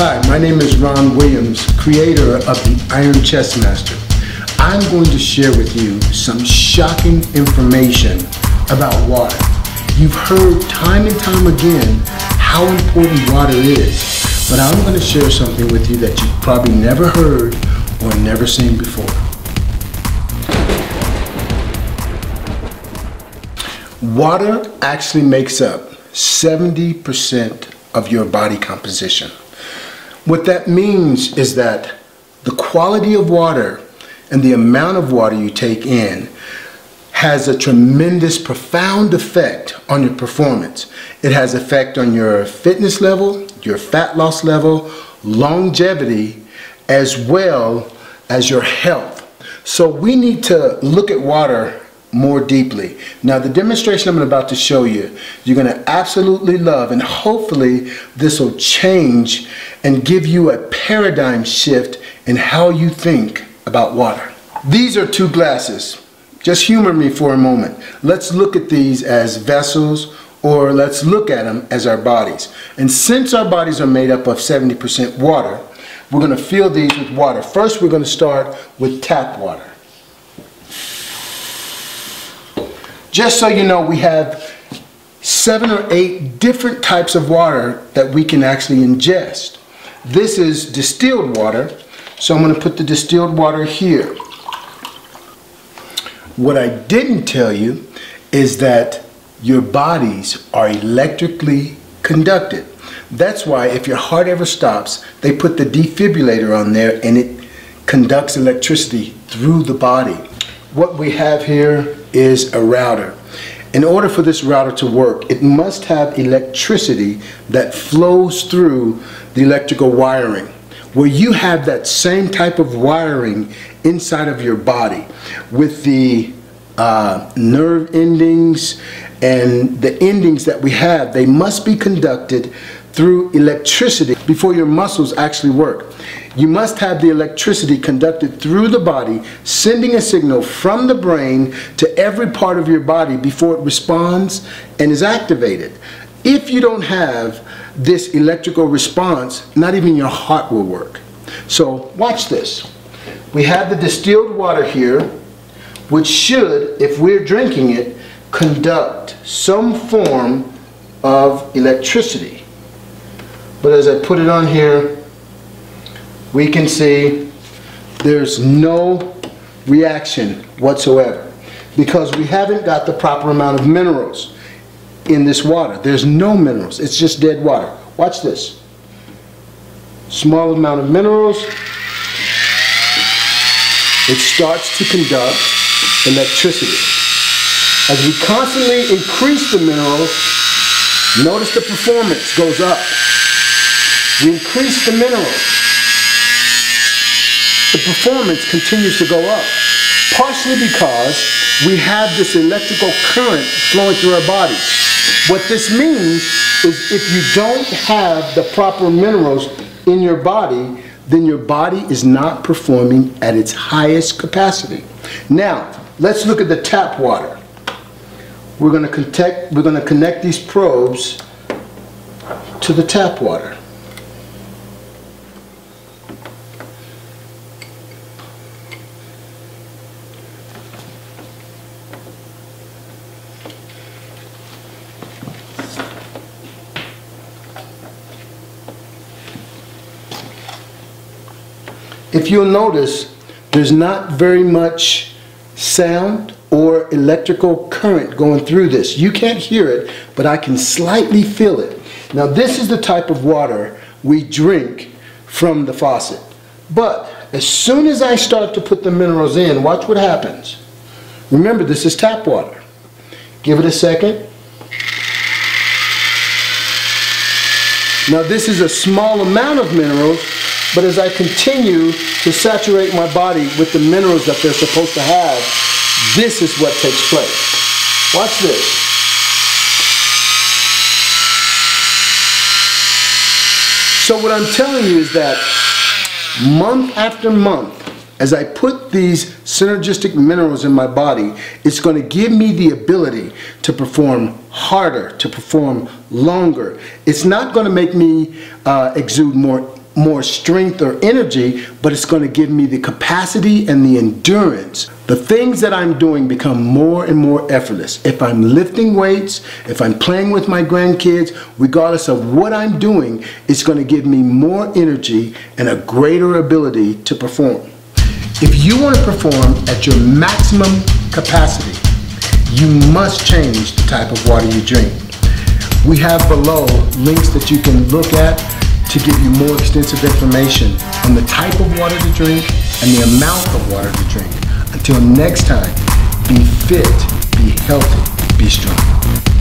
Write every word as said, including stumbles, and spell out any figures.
Hi, my name is Ron Williams, creator of the Iron Chest Master. I'm going to share with you some shocking information about water. You've heard time and time again how important water is, but I'm going to share something with you that you've probably never heard or never seen before. Water actually makes up seventy percent of your body composition. What that means is that the quality of water and the amount of water you take in has a tremendous, profound effect on your performance. It has effect on your fitness level, your fat loss level, longevity, as well as your health. So we need to look at water more deeply. Now, the demonstration I'm about to show you, you're going to absolutely love, and hopefully this will change and give you a paradigm shift in how you think about water. These are two glasses. Just humor me for a moment. Let's look at these as vessels, or let's look at them as our bodies. And since our bodies are made up of seventy percent water, we're going to fill these with water. First, we're going to start with tap water. Just so you know, we have seven or eight different types of water that we can actually ingest. This is distilled water, so I'm going to put the distilled water here. What I didn't tell you is that your bodies are electrically conducted. That's why if your heart ever stops, they put the defibrillator on there and it conducts electricity through the body. What we have here is a router. In order for this router to work, it must have electricity that flows through the electrical wiring. Where you have that same type of wiring inside of your body with the uh, nerve endings and the endings that we have, they must be conducted through electricity before your muscles actually work. You must have the electricity conducted through the body, sending a signal from the brain to every part of your body before it responds and is activated. If you don't have this electrical response, not even your heart will work. So watch this. We have the distilled water here, which should, if we're drinking it, conduct some form of electricity. But as I put it on here, we can see there's no reaction whatsoever because we haven't got the proper amount of minerals in this water. There's no minerals. It's just dead water. Watch this. Small amount of minerals. It starts to conduct electricity. As we constantly increase the minerals, notice the performance goes up. We increase the minerals. The performance continues to go up, partially because we have this electrical current flowing through our body. What this means is if you don't have the proper minerals in your body, then your body is not performing at its highest capacity. Now, let's look at the tap water. We're going to connect, we're going to connect these probes to the tap water. If you'll notice, there's not very much sound or electrical current going through this. You can't hear it, but I can slightly feel it. Now, this is the type of water we drink from the faucet. But as soon as I start to put the minerals in, watch what happens. Remember, this is tap water. Give it a second. Now, this is a small amount of minerals, but as I continue to saturate my body with the minerals that they're supposed to have, this is what takes place. Watch this. So what I'm telling you is that month after month, as I put these synergistic minerals in my body, it's going to give me the ability to perform harder, to perform longer. It's not going to make me uh, exude more more strength or energy, but it's going to give me the capacity and the endurance. The things that I'm doing become more and more effortless. If I'm lifting weights, if I'm playing with my grandkids, regardless of what I'm doing, it's going to give me more energy and a greater ability to perform. If you want to perform at your maximum capacity, you must change the type of water you drink. We have below links that you can look at to give you more extensive information on the type of water to drink and the amount of water to drink. Until next time, be fit, be healthy, be strong.